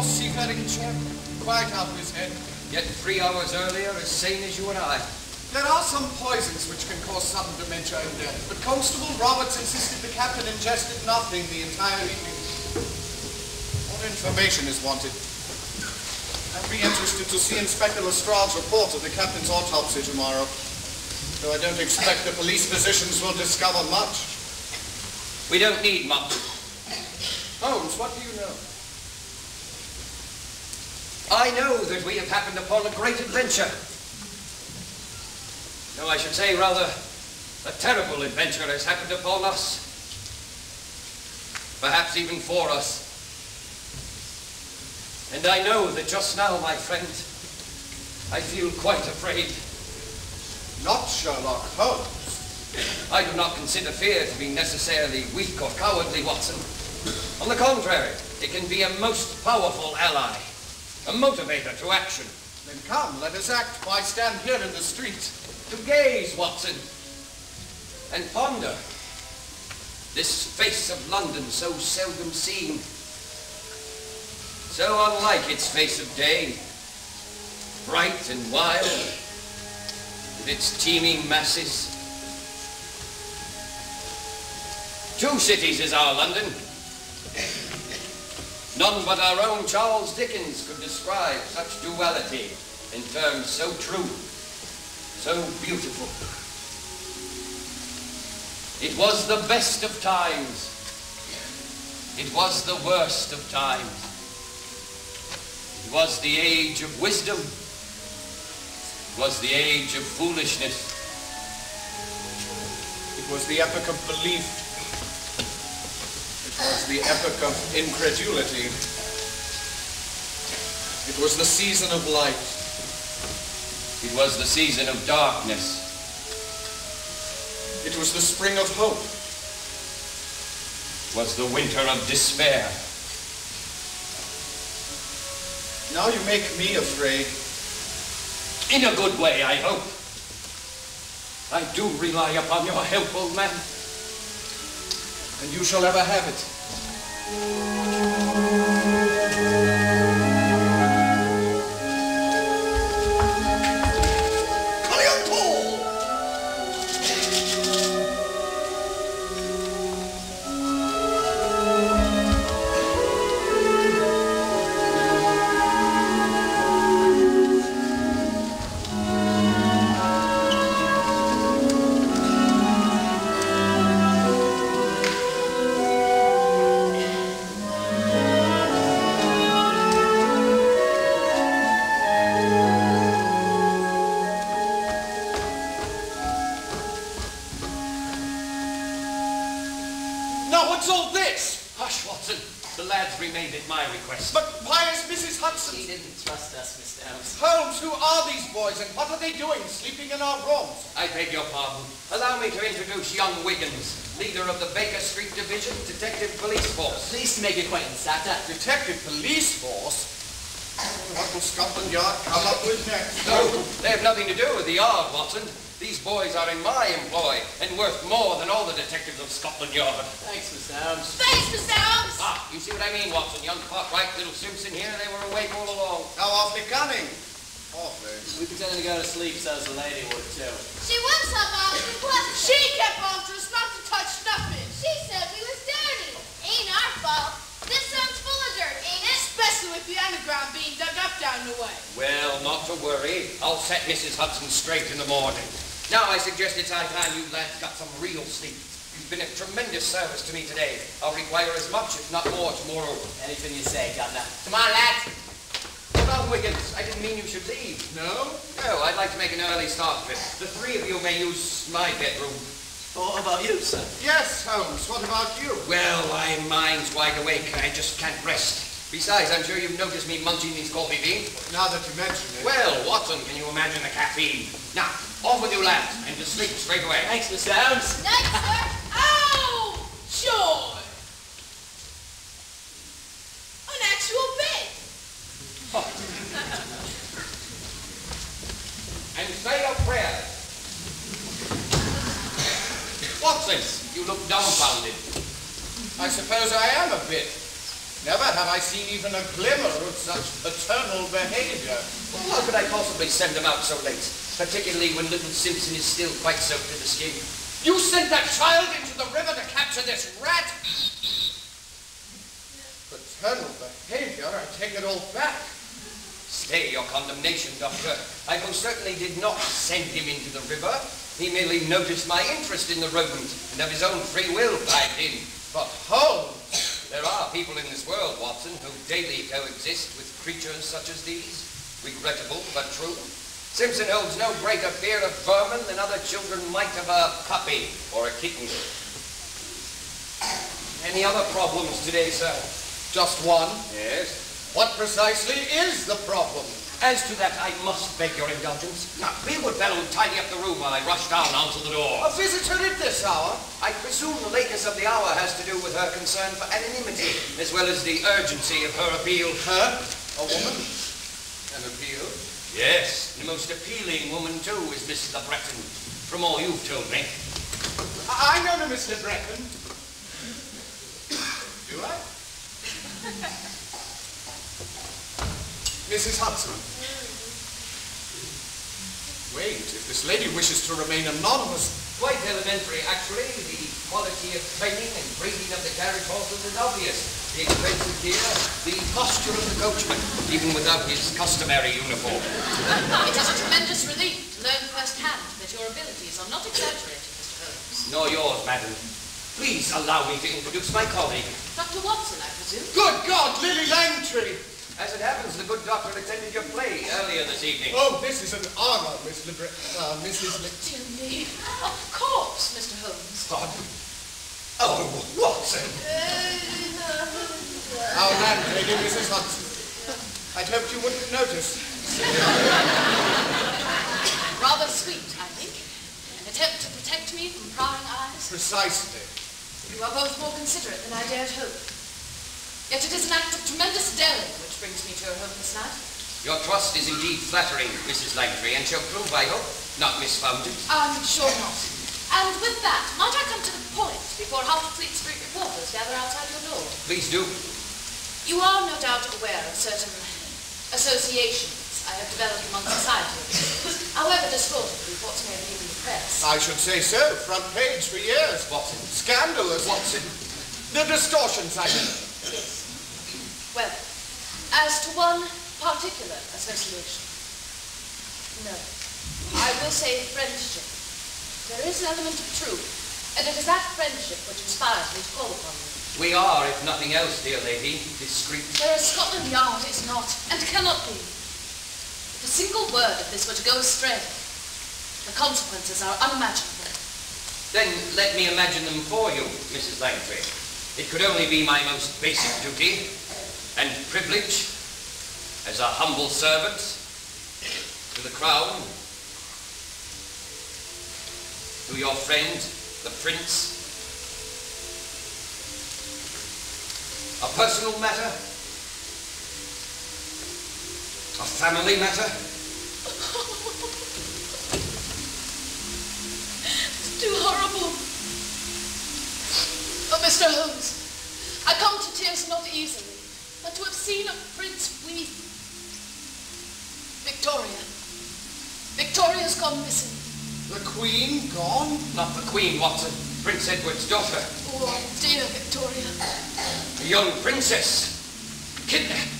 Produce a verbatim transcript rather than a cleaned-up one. poor seafaring chap, quite out of his head, yet three hours earlier as sane as you and I. There are some poisons which can cause sudden dementia and death, but Constable Roberts insisted the captain ingested nothing the entire evening. More information is wanted. I'd be interested to see Inspector Lestrade's report of the captain's autopsy tomorrow, though I don't expect the police physicians will discover much. We don't need much. Holmes, what do you know? I know that we have happened upon a great adventure. No, I should say rather, a terrible adventure has happened upon us. Perhaps even for us. And I know that just now, my friend, I feel quite afraid. Not Sherlock Holmes. I do not consider fear to be necessarily weak or cowardly, Watson. On the contrary, it can be a most powerful ally, a motivator to action. Then come, let us act. Why stand here in the street? To gaze, Watson, and ponder this face of London so seldom seen, so unlike its face of day, bright and wild, with its teeming masses. Two cities is our London. None but our own Charles Dickens could describe such duality in terms so true. So beautiful. It was the best of times. It was the worst of times. It was the age of wisdom. It was the age of foolishness. It was the epoch of belief. It was the epoch of incredulity. It was the season of light. It was the season of darkness. It was the spring of hope. It was the winter of despair. Now you make me afraid. In a good way, I hope. I do rely upon your help, old man. And you shall ever have it. Young Wiggins, leader of the Baker Street Division Detective Police Force. Pleased to make your acquaintance, Doctor. Detective Police Force? What will Scotland Yard come up with next? No, they have nothing to do with the yard, Watson. These boys are in my employ and worth more than all the detectives of Scotland Yard. Thanks, Mister Holmes. Thanks, Mister Holmes! Ah, you see what I mean, Watson. Young Cartwright, little Simpson here, they were awake all along. How often coming? We pretended to go to sleep so as the lady would too. She was up after what? She kept after us not to touch nothing. She said we was dirty. Ain't our fault. This sun's full of dirt, ain't it? Especially with the underground being dug up down the way. Well, not to worry. I'll set Missus Hudson straight in the morning. Now I suggest it's high time you lads got some real sleep. You've been of tremendous service to me today. I'll require as much, if not more, tomorrow. Anything you say, Governor. Come on, lads. Well, Wiggins, I didn't mean you should leave. No? No, I'd like to make an early start of it. The three of you may use my bedroom. What about you, sir? Yes, Holmes, what about you? Well, my mind's wide awake and I just can't rest. Besides, I'm sure you've noticed me munching these coffee beans. Now that you mention it. Well, Watson, can you imagine the caffeine? Now, off with you lads, and to sleep straight away. Thanks, Mister Holmes. Night, sir. Oh, sure. An actual bed. Oh. And say a prayer. Watson, you look dumbfounded. I suppose I am a bit. Never have I seen even a glimmer of such paternal behaviour. Well, how could I possibly send him out so late, particularly when little Simpson is still quite soaked in the skin? You sent that child into the river to capture this rat? Paternal behaviour? I take it all back. Stay your condemnation, Doctor. I most certainly did not send him into the river. He merely noticed my interest in the rodent, and of his own free will dived in. But Holmes! There are people in this world, Watson, who daily coexist with creatures such as these. Regrettable, but true. Simpson holds no greater fear of vermin than other children might of a puppy or a kitten. Any other problems today, sir? Just one? Yes. What precisely is the problem? As to that, I must beg your indulgence. Now, Beelwood Bell would tidy up the room while I rush down onto the door. A visitor at this hour? I presume the lateness of the hour has to do with her concern for anonymity, as well as the urgency of her appeal. Her? A woman? An appeal? Yes. The most appealing woman, too, is Miss Le Breton, from all you've told me. I know Miss Le Breton. Do I? Missus Hudson. Wait, if this lady wishes to remain anonymous... Quite elementary, actually. The quality of training and breeding of the carriage horses is obvious. The expensive gear, the posture of the coachman, even without his customary uniform. It is a tremendous relief to learn firsthand that your abilities are not exaggerated, Mister Holmes. Nor yours, madam. Please allow me to introduce my colleague. Doctor Watson, I presume. Good God, Lily Langtry! As it happens, the good doctor attended your play earlier this evening. Oh, this is an honor, Miss Le Breton. Uh, Missus Le... Oh, dear me. Of course, Mister Holmes. Pardon? Oh, Watson. Uh, Our landlady, Missus Hudson. I'd hoped you wouldn't notice. Rather sweet, I think. An attempt to protect me from prying eyes. Precisely. You are both more considerate than I dared hope. Yet it is an act of tremendous daring which brings me to your home this night. Your trust is indeed flattering, Missus Langtry, and shall prove, I hope, not misfounded. I'm sure not. And with that, might I come to the point before half Fleet Street reporters gather outside your door? Please do. You are no doubt aware of certain associations I have developed among society, however distorted reports may have been in the press. I should say so. Front page for years, Watson. Scandalous, Watson. The distortions I mean. Yes. Well, as to one particular association, no, I will say friendship. There is an element of truth, and it is that friendship which inspires me to call upon you. We are, if nothing else, dear lady, discreet. Whereas Scotland Yard is not, and cannot be. If a single word of this were to go astray, the consequences are unimaginable. Then let me imagine them for you, Missus Langtry. It could only be my most basic duty and privilege as a humble servant to the Crown, to your friend, the Prince. A personal matter, a family matter. It's too horrible. But, Mister Holmes, I come to tears not easily, but to have seen a prince weep. Victoria. Victoria's gone missing. The Queen gone? Not the Queen, Watson. Prince Edward's daughter. Oh, dear Victoria. A young princess. Kidnapped.